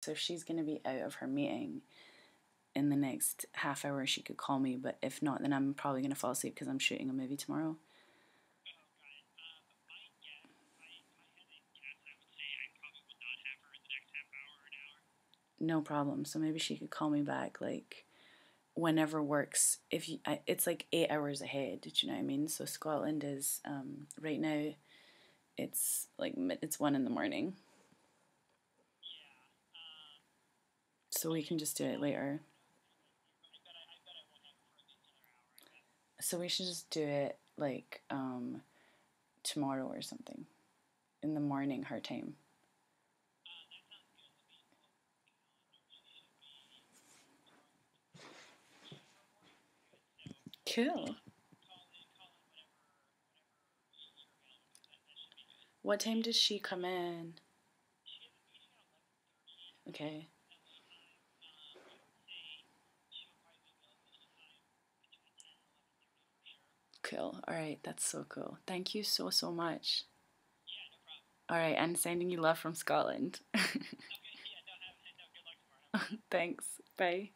So if she's going to be out of her meeting in the next half hour, she could call me, but if not, then I'm probably going to fall asleep because I'm shooting a movie tomorrow. No problem. So maybe she could call me back, like, whenever works. If you, it's like 8 hours ahead, do you know what I mean? So Scotland is, right now, it's like, it's 1 in the morning. So we can just do it later. So we should just do it, like, tomorrow or something. In the morning, her time. Cool. What time does she come in? Okay. Cool. All right, that's so cool. Thank you so, so much. All right, and sending you love from Scotland. Thanks. Bye.